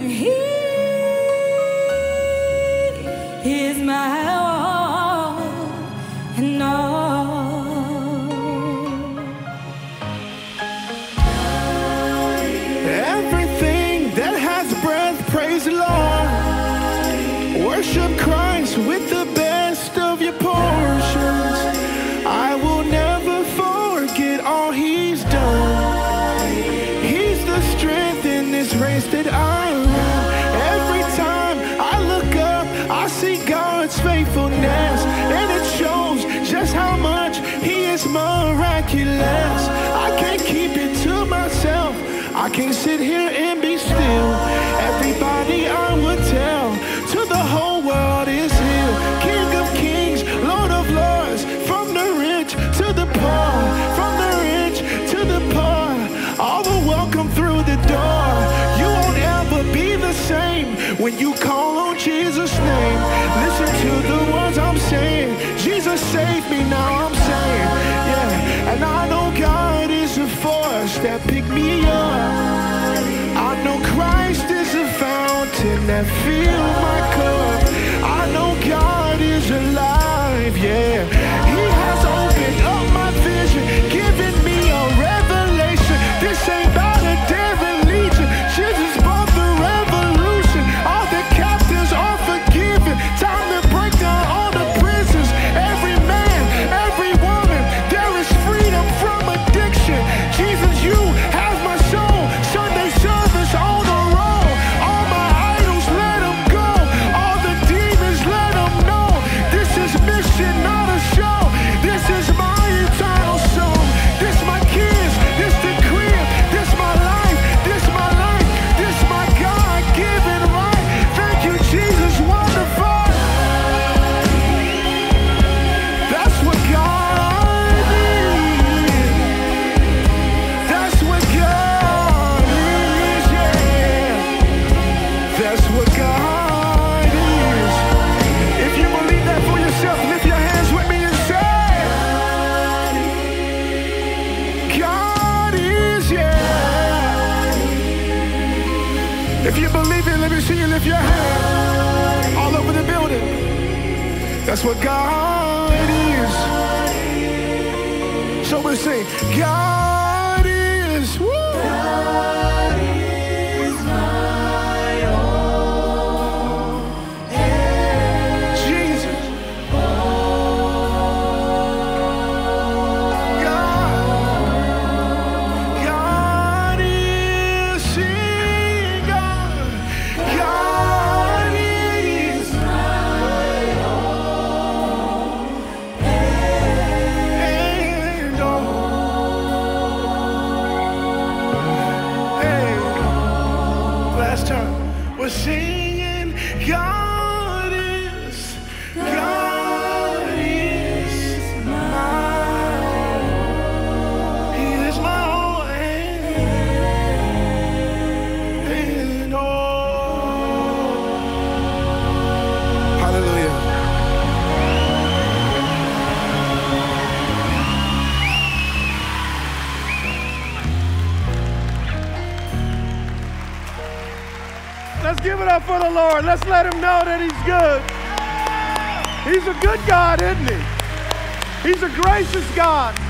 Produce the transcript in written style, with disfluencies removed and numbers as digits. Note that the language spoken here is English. He is my all and all. Everything that has breath, praise the Lord. Worship Christ with the best of your portions. I will never forget all He's done. He's the strength in this race that I run. Every time I look up, I see God's faithfulness, and it shows just how much He is miraculous. I can't keep it to myself. I can't sit here and be still. Everybody I would tell to the whole world is Him, King of kings, Lord of lords, from the rich to the poor, from the rich to the poor, all will welcome through the door. You won't ever be the same when you call on Jesus' name. Listen to the words I'm saying. Jesus saved me, now I'm saying, yeah. And I know God is a force that picked me up. I know Christ is a fountain that fills my cup. I know God is alive, yeah. He has opened up my vision, given me a revelation. This ain't about a devil legion. Jesus brought the revolution. All the captives are forgiven. Time to break down all the prisons. Every man, every woman, there is freedom from addiction. Jesus, you have my soul. Sunday service. On the road, all my idols, let them go. All the demons, let them know. This is mission, not a show. This is my eternal soul. This my kids, this the crib, this my life, this my life, this my God-given right. Thank you, Jesus, wonderful. That's what God is. That's what God. That's what God is. If you believe that for yourself, lift your hands with me and say, God is, yeah. If you believe it, let me see you lift your hand all over the building. That's what God is. So we'll say, God is. Woo. God is. We're singing, God is my all. He is my all and all. Hallelujah. Let's give it up for the Lord. Let's let Him know that He's good. He's a good God, isn't He? He's a gracious God.